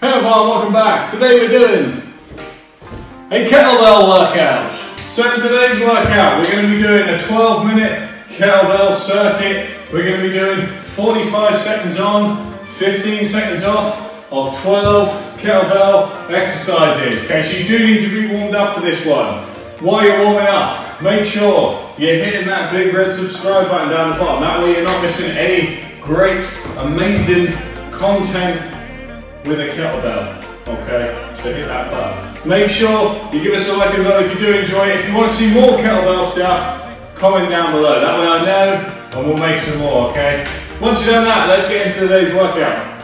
Hey everyone, welcome back. Today we're doing a kettlebell workout. So in today's workout, we're going to be doing a 12-minute kettlebell circuit. We're going to be doing 45 seconds on, 15 seconds off of 12 kettlebell exercises. Okay, so you do need to be warmed up for this one. While you're warming up, make sure you're hitting that big red subscribe button down the bottom. That way you're not missing any great, amazing content with a kettlebell, okay? So hit that button. Make sure you give us a like as well if you do enjoy it. If you want to see more kettlebell stuff, comment down below. That way I know, and we'll make some more, okay? Once you've done that, let's get into today's workout.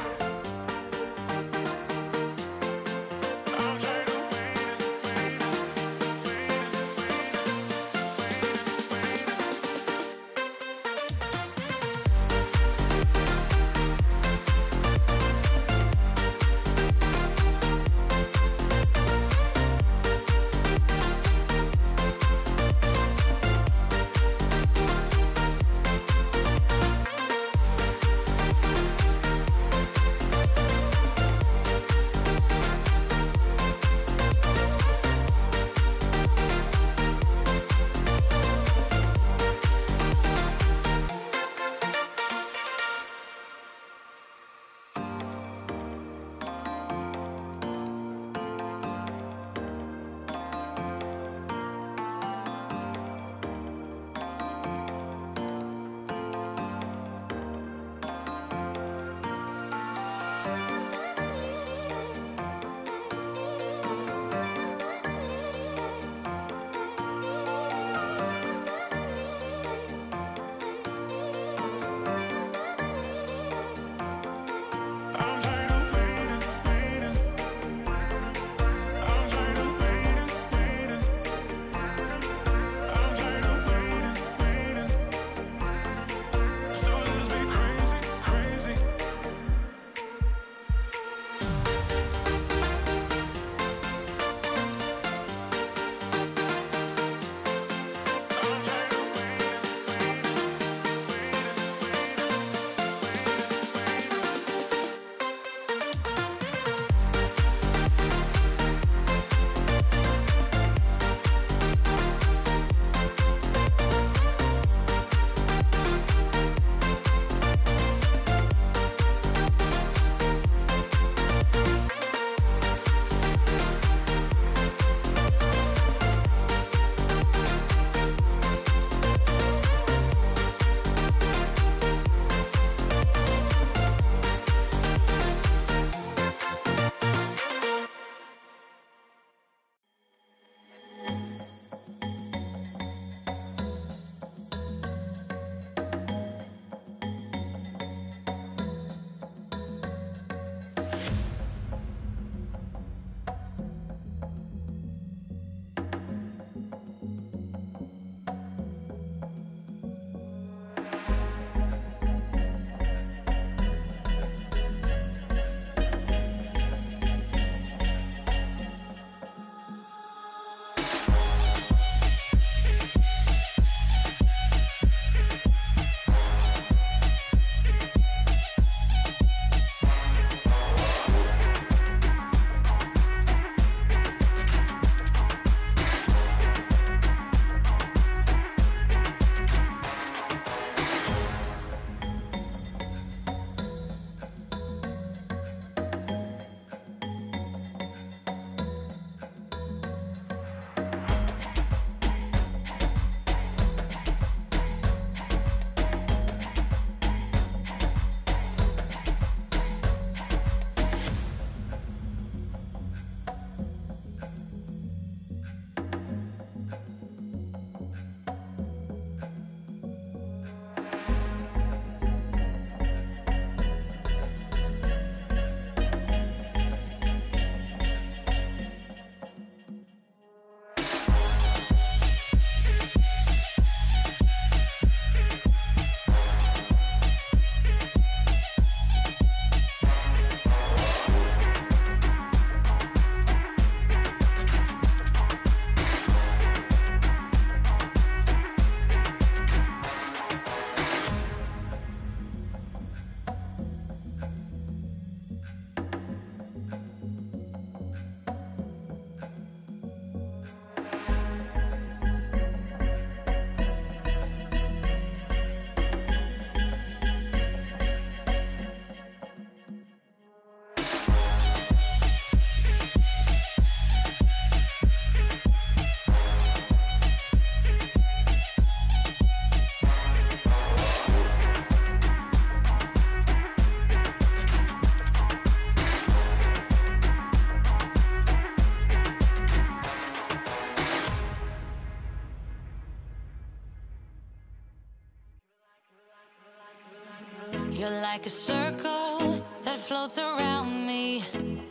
You're like a circle that floats around me,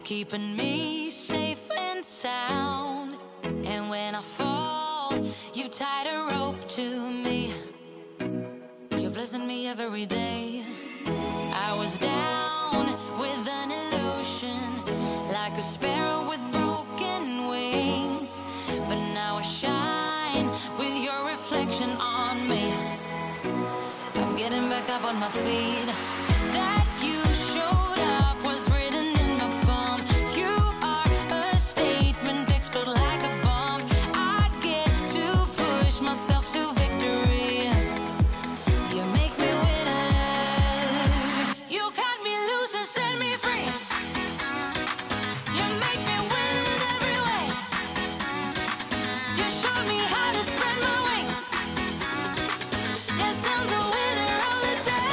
keeping me safe and sound. And when I fall, you've tied a rope to me. You're blessing me every day. I was down with an illusion, like a sparrow with broken wings, but now I shine with your reflection on me. I'm getting back up on my feet. That you showed up was written in my palm. You are a statement, explode like a bomb. I get to push myself to victory. You make me winner. You cut me loose and set me free. You make me win in every way. You showed me how to spread my wings. Yes, I'm the winner of the day.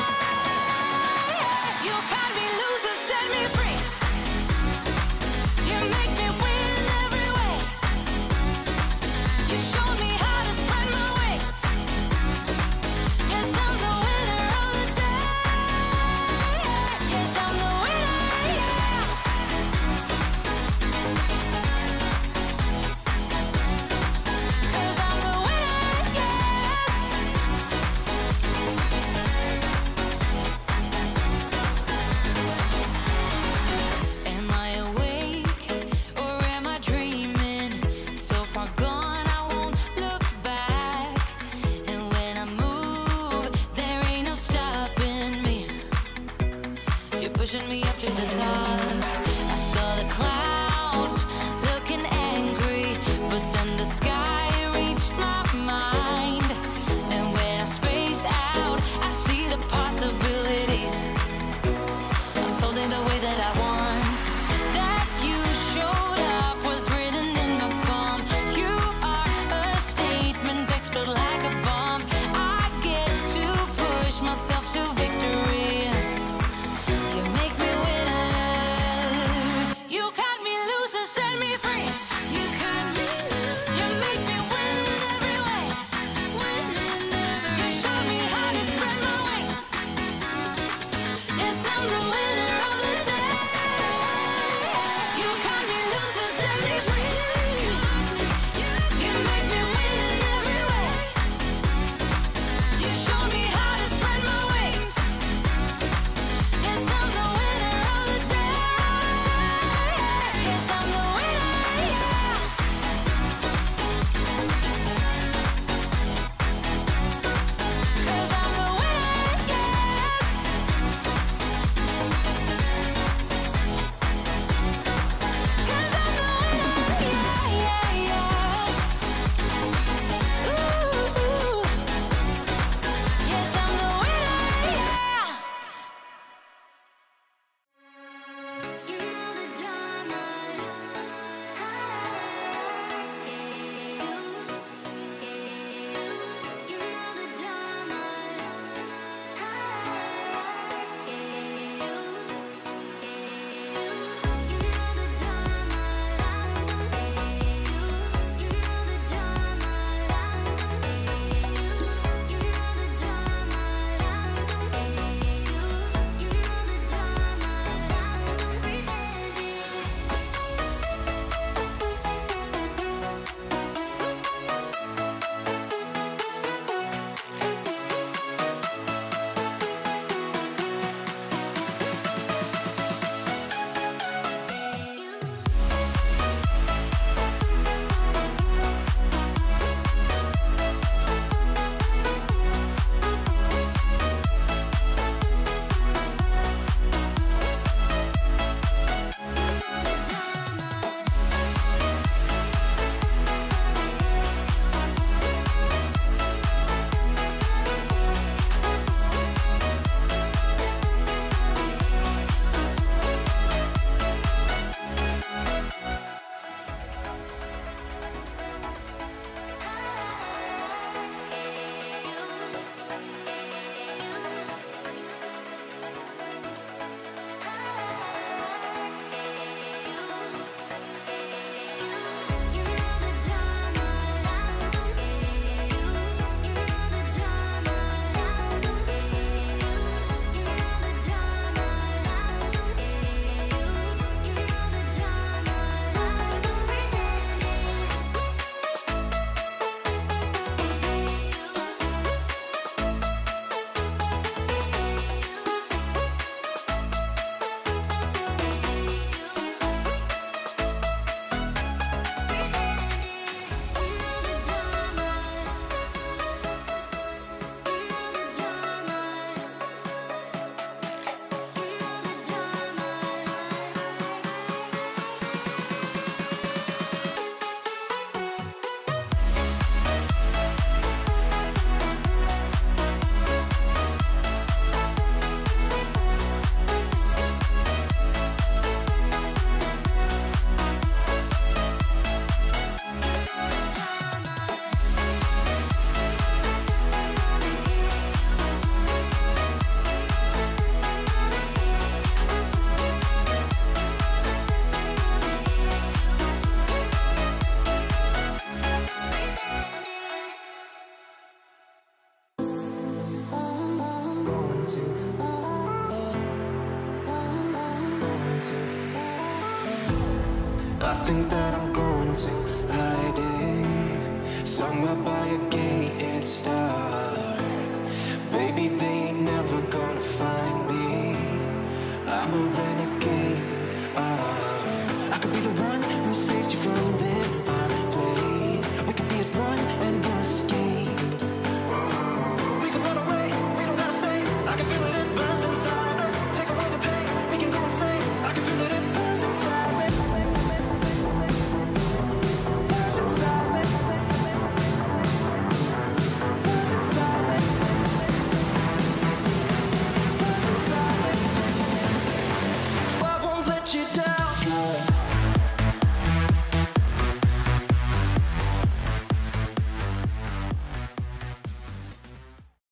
I think that I'm going to hiding somewhere by a gated star. Baby, they ain't never gonna find me. I'm a renegade.